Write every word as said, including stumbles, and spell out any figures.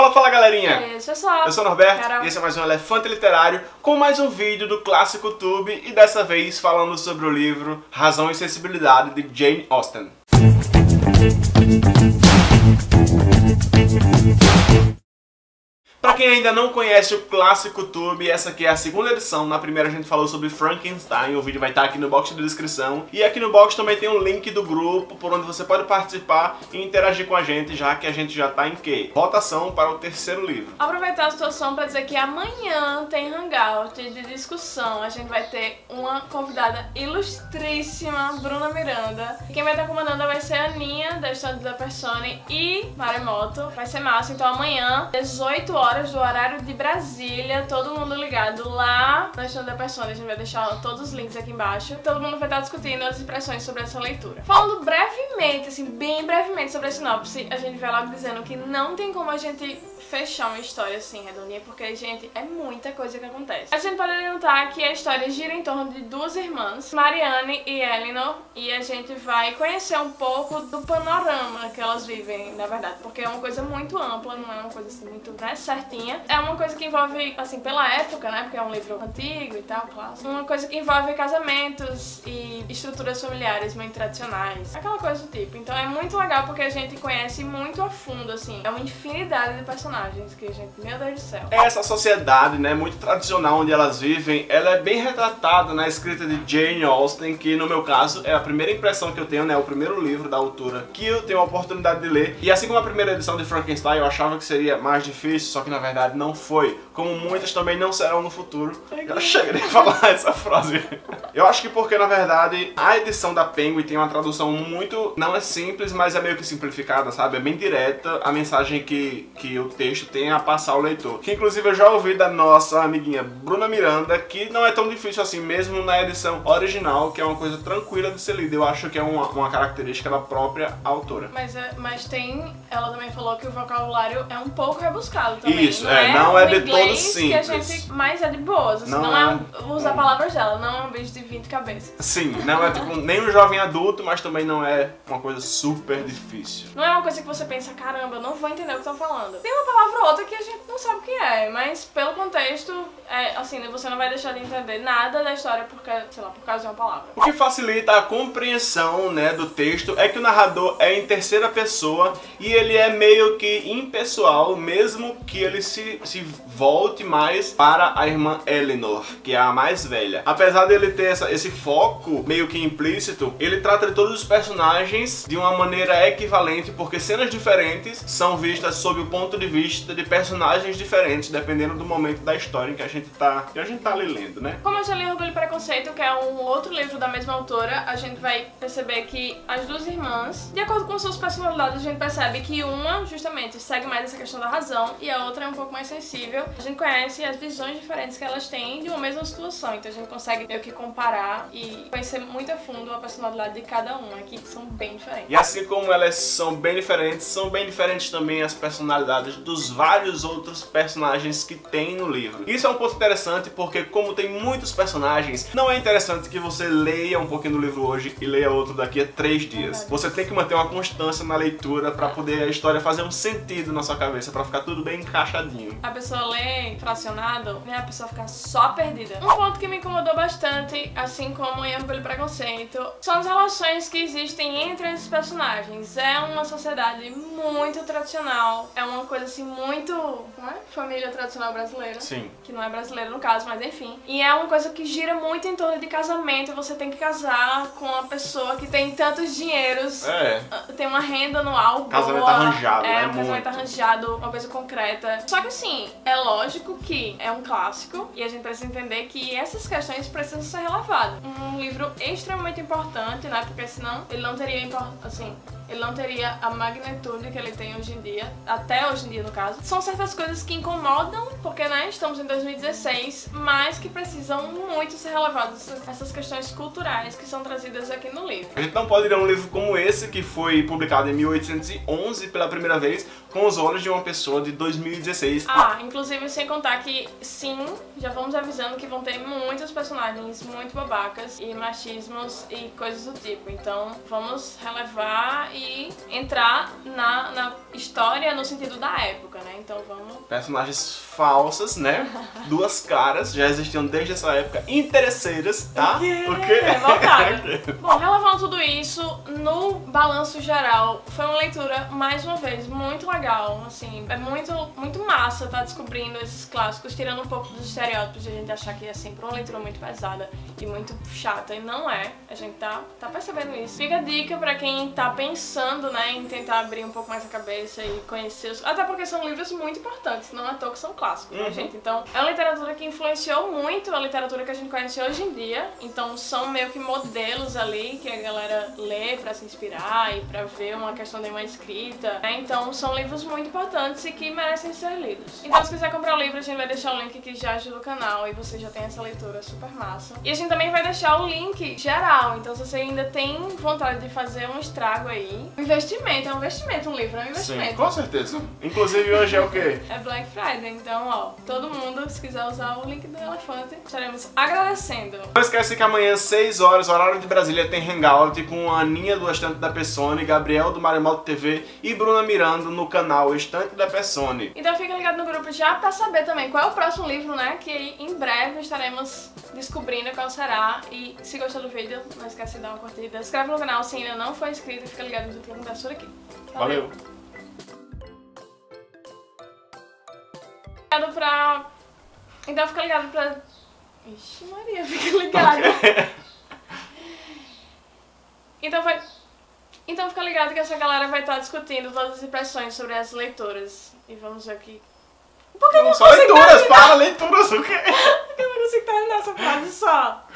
Fala, fala galerinha! É isso, é só. Eu sou o Norberto, Caramba. E esse é mais um Elefante Literário, com mais um vídeo do Clássico Tube, e dessa vez falando sobre o livro Razão e Sensibilidade, de Jane Austen. Pra quem ainda não conhece o Clássico Tube, essa aqui é a segunda edição. Na primeira a gente falou sobre Frankenstein, o vídeo vai estar aqui no box da descrição. E aqui no box também tem um link do grupo, por onde você pode participar e interagir com a gente, já que a gente já tá em quê? Votação para o terceiro livro. Aproveitar a situação pra dizer que amanhã tem hangout de discussão. A gente vai ter uma convidada ilustríssima, Bruna Miranda. E quem vai estar comandando vai ser a Aninha, da Estante da Pessoni e Maremoto. Vai ser massa, então amanhã, dezoito horas. Do horário de Brasília, todo mundo ligado lá na Estante da Pessoni. A gente vai deixar todos os links aqui embaixo. Todo mundo vai estar discutindo as impressões sobre essa leitura. Falando brevemente, assim, bem brevemente sobre a sinopse, a gente vai logo dizendo que não tem como a gente fechar uma história assim, redondinha, porque, gente, é muita coisa que acontece. A gente pode adiantar que a história gira em torno de duas irmãs, Marianne e Elinor, e a gente vai conhecer um pouco do panorama que elas vivem, na verdade, porque é uma coisa muito ampla, não é uma coisa assim muito, né, certinha. É uma coisa que envolve, assim, pela época, né, porque é um livro antigo e tal, clássico. Uma coisa que envolve casamentos e estruturas familiares muito tradicionais, aquela coisa do tipo. Então é muito legal porque a gente conhece muito a fundo, assim, é uma infinidade de personagens. Que, gente, meu Deus do céu. Essa sociedade, né, muito tradicional onde elas vivem, ela é bem retratada na escrita de Jane Austen, que no meu caso é a primeira impressão que eu tenho, né, o primeiro livro da autora que eu tenho a oportunidade de ler. E assim como a primeira edição de Frankenstein eu achava que seria mais difícil, só que na verdade não foi, como muitas também não serão no futuro. Eu chega de falar essa frase. Eu acho que porque na verdade a edição da Penguin tem uma tradução muito, não é simples, mas é meio que simplificada, sabe? É bem direta a mensagem que, que eu texto tem a passar ao leitor. Que inclusive eu já ouvi da nossa amiguinha Bruna Miranda, que não é tão difícil assim, mesmo na edição original, que é uma coisa tranquila de ser lida. Eu acho que é uma, uma característica da própria autora. Mas, é, mas tem... Ela também falou que o vocabulário é um pouco rebuscado também. Isso, não é, é não é de todo simples. Que a gente, mas é de boas, assim, não, não é, é usar palavras dela, não é um bicho de vinte cabeças. Sim, não é tipo nem um jovem adulto, mas também não é uma coisa super difícil. Não é uma coisa que você pensa, caramba, eu não vou entender o que estão falando. Tem uma palavra ou outra que a gente não sabe o que é, mas pelo contexto, é, assim, você não vai deixar de entender nada da história porque, sei lá, por causa de uma palavra. O que facilita a compreensão, né, do texto é que o narrador é em terceira pessoa e ele é meio que impessoal, mesmo que ele se, se volte mais para a irmã Elinor, que é a mais velha. Apesar dele ter essa, esse foco meio que implícito, ele trata de todos os personagens de uma maneira equivalente, porque cenas diferentes são vistas sob o ponto de vista de personagens diferentes, dependendo do momento da história em que a gente tá, que a gente tá ali lendo, né? Como eu já li Orgulho e Preconceito, que é um outro livro da mesma autora, a gente vai perceber que as duas irmãs, de acordo com suas personalidades, a gente percebe que uma, justamente, segue mais essa questão da razão e a outra é um pouco mais sensível. A gente conhece as visões diferentes que elas têm de uma mesma situação, então a gente consegue meio que comparar e conhecer muito a fundo a personalidade de cada uma, que são bem diferentes. E assim como elas são bem diferentes, são bem diferentes também as personalidades do dos vários outros personagens que tem no livro. Isso é um ponto interessante porque, como tem muitos personagens, não é interessante que você leia um pouquinho do livro hoje e leia outro daqui a três dias. Você tem que manter uma constância na leitura pra poder a história fazer um sentido na sua cabeça, pra ficar tudo bem encaixadinho. A pessoa lê fracionado, né? A pessoa fica só perdida. Um ponto que me incomodou bastante, assim como em Orgulho e Preconceito, são as relações que existem entre esses personagens. É uma sociedade muito tradicional, é uma coisa assim muito, né? Família tradicional brasileira. Sim. Que não é brasileira no caso, mas enfim. E é uma coisa que gira muito em torno de casamento. Você tem que casar com uma pessoa que tem tantos dinheiros. É. Tem uma renda anual. Casamento boa, arranjado, é, né? Um casamento muito arranjado, uma coisa concreta. Só que assim, é lógico que é um clássico e a gente precisa entender que essas questões precisam ser relevadas. Um livro extremamente importante, né? Porque senão ele não teria importância, assim, ele não teria a magnitude que ele tem hoje em dia, até hoje em dia no caso. São certas coisas que incomodam, porque, né, estamos em dois mil e dezesseis, mas que precisam muito ser relevadas, essas questões culturais que são trazidas aqui no livro. A gente não pode ler um livro como esse, que foi publicado em mil oitocentos e onze pela primeira vez, com os olhos de uma pessoa de dois mil e dezesseis. Ah, inclusive sem contar que sim, já vamos avisando que vão ter muitos personagens muito babacas e machismos e coisas do tipo. Então vamos relevar e entrar na, na história no sentido da época, né? Então vamos... Personagens falsas, né? Duas caras, já existiam desde essa época, interesseiras, tá? Yeah, porque... É voltada. Bom, relevando tudo isso, no balanço geral, foi uma leitura, mais uma vez, muito legal, assim, é muito, muito massa tá descobrindo esses clássicos, tirando um pouco dos estereótipos de a gente achar que é sempre uma leitura muito pesada e muito chata, e não é, a gente tá, tá percebendo isso. Fica a dica pra quem tá pensando, né, em tentar abrir um pouco mais a cabeça e conhecer os... Até porque são livros muito importantes, não à toa que são clássicos, uhum. né, gente? Então, é uma literatura que influenciou muito a literatura que a gente conhece hoje em dia, então são meio que modelos ali que a galera lê pra se inspirar e pra ver uma questão de uma escrita, né? Então são livros muito importantes e que merecem ser lidos. Então se quiser comprar o livro, a gente vai deixar o link que já ajuda o canal e você já tem essa leitura super massa. E a gente também vai deixar o link geral, então se você ainda tem vontade de fazer um estrago aí, um investimento, é um investimento, um livro é um investimento. Sim, com certeza. Inclusive hoje é o quê? É Black Friday, então ó, todo mundo se quiser usar o link do Elefante, estaremos agradecendo. Não esquece que amanhã às seis horas, horário de Brasília, tem Hangout com a Aninha do Estante da Pessoni, Gabriel do Maremoto T V e Bruna Miranda no canal Estante da Pessoni. Então fica ligado no grupo já pra saber também qual é o próximo livro, né? Que em breve estaremos descobrindo qual será. E se gostou do vídeo, não esquece de dar uma curtida, se inscreve no canal se ainda não foi inscrito e fica ligado no que acontece por aqui. Valeu! Valeu. Ligado pra... Então fica ligado pra... Ixi Maria, fica ligado. Então vai... Então fica ligado que essa galera vai estar discutindo todas as impressões sobre as leituras. E vamos ver aqui... Porque eu não, não consigo leituras, terminar. Para leituras, o quê? Porque eu não consigo terminar essa frase só.